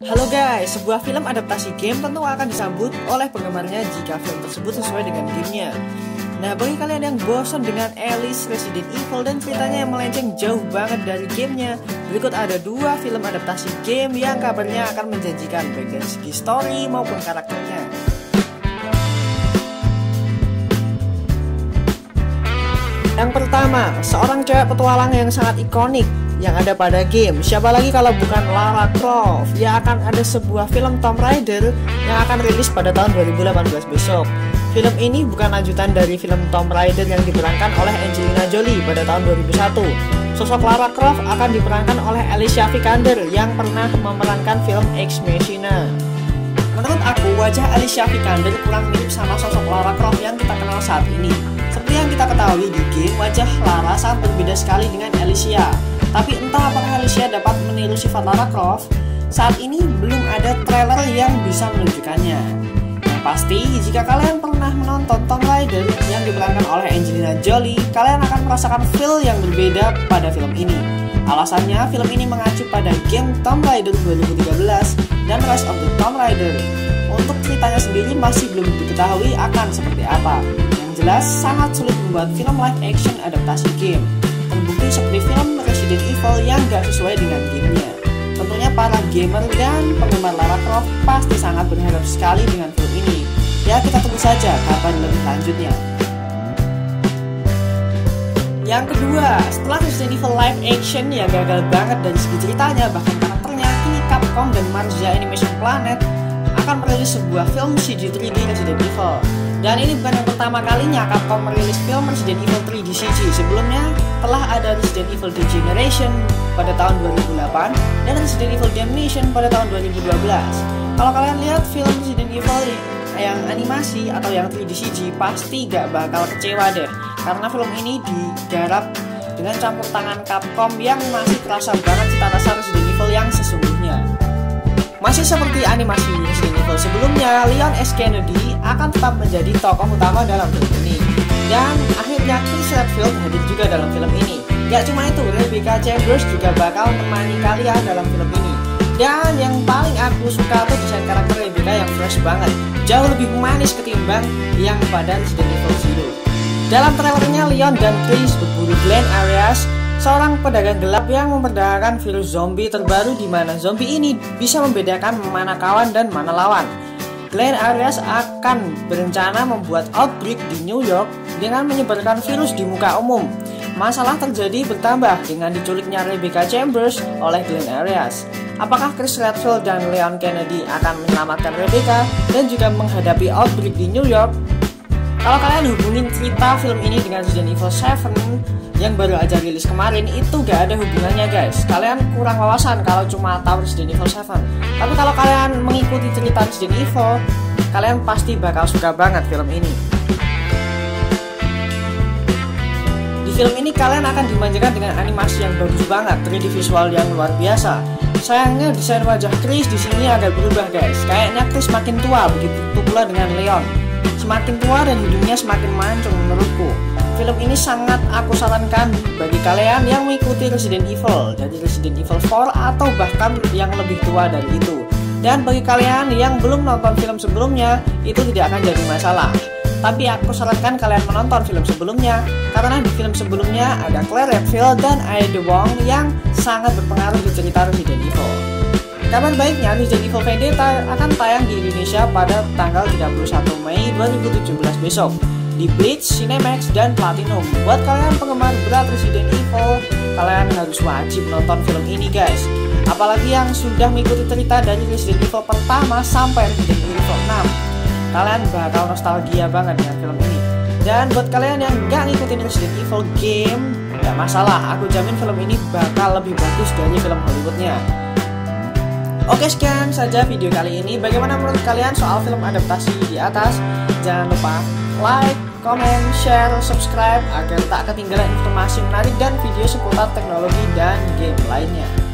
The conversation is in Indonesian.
Halo guys, sebuah film adaptasi game tentu akan disambut oleh penggemarnya jika film tersebut sesuai dengan gamenya. Nah, bagi kalian yang bosan dengan Alice, Resident Evil, dan ceritanya yang melenceng jauh banget dari gamenya, berikut ada dua film adaptasi game yang kabarnya akan menjanjikan baik dari segi story maupun karakternya. Yang pertama, seorang cewek petualang yang sangat ikonik yang ada pada game. Siapa lagi kalau bukan Lara Croft? Ya, akan ada sebuah film Tomb Raider yang akan rilis pada tahun 2018 besok. Film ini bukan lanjutan dari film Tomb Raider yang diperankan oleh Angelina Jolie pada tahun 2001. Sosok Lara Croft akan diperankan oleh Alicia Vikander yang pernah memerankan film X Machina. Menurut aku, wajah Alicia Vikander kurang mirip sama sosok Lara Croft yang kita kenal saat ini. Seperti yang kita ketahui di game, wajah Lara sangat berbeda sekali dengan Alicia. Tapi entah apakah Alicia dapat meniru sifat Lara Croft, saat ini belum ada trailer yang bisa menunjukkannya. Yang pasti, jika kalian pernah menonton Tomb Raider yang diperankan oleh Angelina Jolie, kalian akan merasakan feel yang berbeda pada film ini. Alasannya, film ini mengacu pada game Tomb Raider 2013 dan Rise of the Tomb Raider. Untuk ceritanya sendiri masih belum diketahui akan seperti apa. Jelas sangat sulit membuat film live action adaptasi game, terbukti seperti film Resident Evil yang gak sesuai dengan gamenya. Tentunya para gamer dan penggemar Lara Croft pasti sangat berharap sekali dengan film ini. Ya, kita tunggu saja kabar lebih lanjutnya. Yang kedua, setelah Resident Evil live action yang gagal banget dari segi ceritanya bahkan karakternya, kini Capcom dan Marza Animation Planet akan merilis sebuah film CG 3D Resident Evil. Dan ini bukan yang pertama kalinya Capcom merilis film Resident Evil 3D CG. Sebelumnya telah ada Resident Evil Regeneration pada tahun 2008 dan Resident Evil Damnation pada tahun 2012. Kalau kalian lihat film Resident Evil yang animasi atau yang 3D CG pasti gak bakal kecewa deh, karena film ini digarap dengan campur tangan Capcom yang masih terasa banget cita rasa Resident Evil yang sesungguhnya. Masih seperti animasi Resident Evil sebelumnya, Leon S Kennedy akan tetap menjadi tokoh utama dalam film ini. Dan akhirnya Chris Redfield hadir juga dalam film ini. Ya cuma itu, Rebecca Chambers juga bakal menemani kalian dalam film ini. Dan yang paling aku suka tuh desain karakter Rebecca yang fresh banget. Jauh lebih manis ketimbang yang pada Resident Evil Zero. Dalam trailernya, Leon dan Chris berburu Glenn Arias, seorang pedagang gelap yang memperdagangkan virus zombie terbaru di mana zombie ini bisa membedakan mana kawan dan mana lawan. Glenn Arias akan berencana membuat outbreak di New York dengan menyebarkan virus di muka umum. Masalah terjadi bertambah dengan diculiknya Rebecca Chambers oleh Glenn Arias. Apakah Chris Redfield dan Leon Kennedy akan menyelamatkan Rebecca dan juga menghadapi outbreak di New York? Kalau kalian hubungin cerita film ini dengan Resident Evil 7 yang baru aja rilis kemarin, itu gak ada hubungannya guys. Kalian kurang wawasan kalau cuma tahu Resident Evil 7. Tapi kalau kalian mengikuti cerita Resident Evil, kalian pasti bakal suka banget film ini. Di film ini kalian akan dimanjakan dengan animasi yang bagus banget, 3D visual yang luar biasa. Sayangnya desain wajah Chris di sini agak berubah guys. Kayaknya Chris makin tua, begitu pula dengan Leon. Semakin tua dan hidungnya semakin mancung menurutku. Film ini sangat aku sarankan bagi kalian yang mengikuti Resident Evil, dari Resident Evil 4 atau bahkan yang lebih tua dari itu. Dan bagi kalian yang belum nonton film sebelumnya, itu tidak akan jadi masalah. Tapi aku sarankan kalian menonton film sebelumnya, karena di film sebelumnya ada Claire Redfield dan Aya Dewong yang sangat berpengaruh di cerita Resident Evil. Kabar baiknya, Resident Evil Vendetta akan tayang di Indonesia pada tanggal 31 Mei 2017 besok di Bleach, Cinemax, dan Platinum. Buat kalian penggemar berat Resident Evil, kalian harus wajib nonton film ini guys. Apalagi yang sudah mengikuti cerita dari Resident Evil pertama sampai Resident Evil 6. Kalian bakal nostalgia banget dengan film ini. Dan buat kalian yang gak ngikutin Resident Evil game, gak masalah, aku jamin film ini bakal lebih bagus dari film Hollywoodnya. Oke, sekian saja video kali ini. Bagaimana menurut kalian soal film adaptasi di atas? Jangan lupa like, comment, share, subscribe agar tak ketinggalan informasi menarik dan video seputar teknologi dan game lainnya.